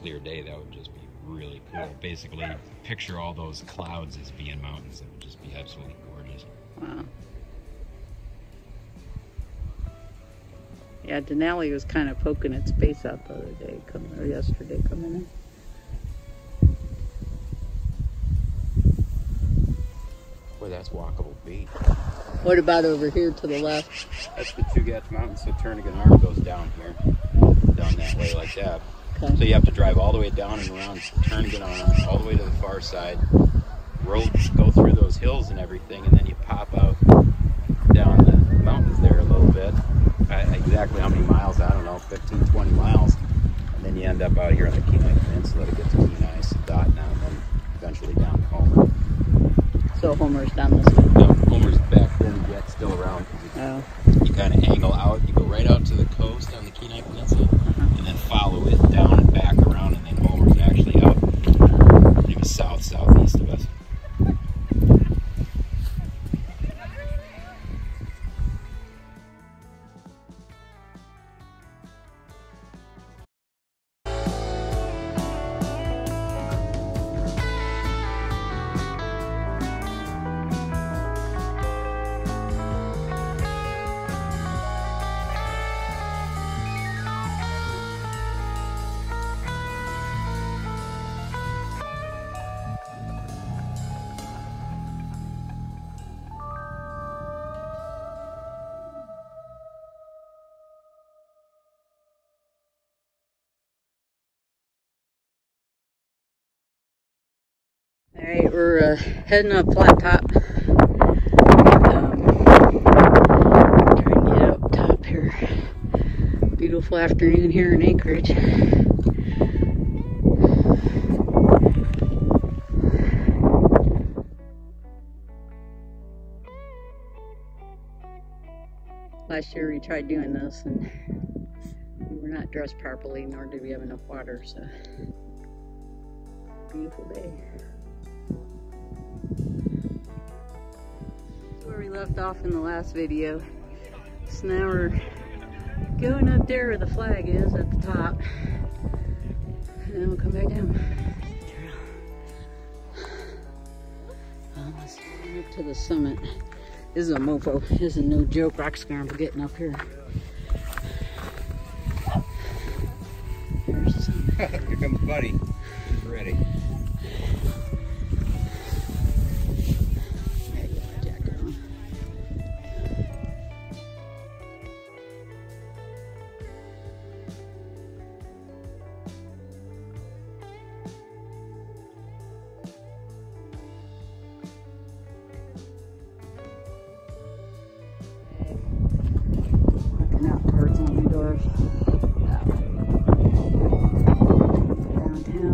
Clear day, that would just be really cool. Basically, picture all those clouds as being mountains. It would just be absolutely gorgeous. Wow. Yeah, Denali was kind of poking its face out the other day, yesterday coming in. Boy, that's walkable beach. What about over here to the left? That's the Tugach Mountains, so Turnagain Arm goes down here, down that way like that. Okay. So you have to drive all the way down and around, turn, get on, all the way to the far side, road, go through those hills and everything, and then you pop out down the mountains there a little bit. Exactly how many miles, I don't know, 15, 20 miles. And then you end up out here on the Kenai Peninsula to get to Kenai, Tugach now, and then eventually down to Homer. So Homer's down this way? No, Homer's back then, yet still around. Oh. You kind of angle out, you go right out to the coast on the Kenai Peninsula, and then follow it down and back around, and then Homer's actually out. It was southeast of us. Alright, we're heading up Flat Top. Trying to get up top here. Beautiful afternoon here in Anchorage. Last year we tried doing this and we were not dressed properly, nor did we have enough water, so beautiful day. Where we left off in the last video. So now we're going up there where the flag is at the top, and then we'll come back down. Almost up to the summit. This is a mofo. This is a no joke rock scarm for getting up here. Here's the summit. Here comes Buddy. He's ready. Downtown.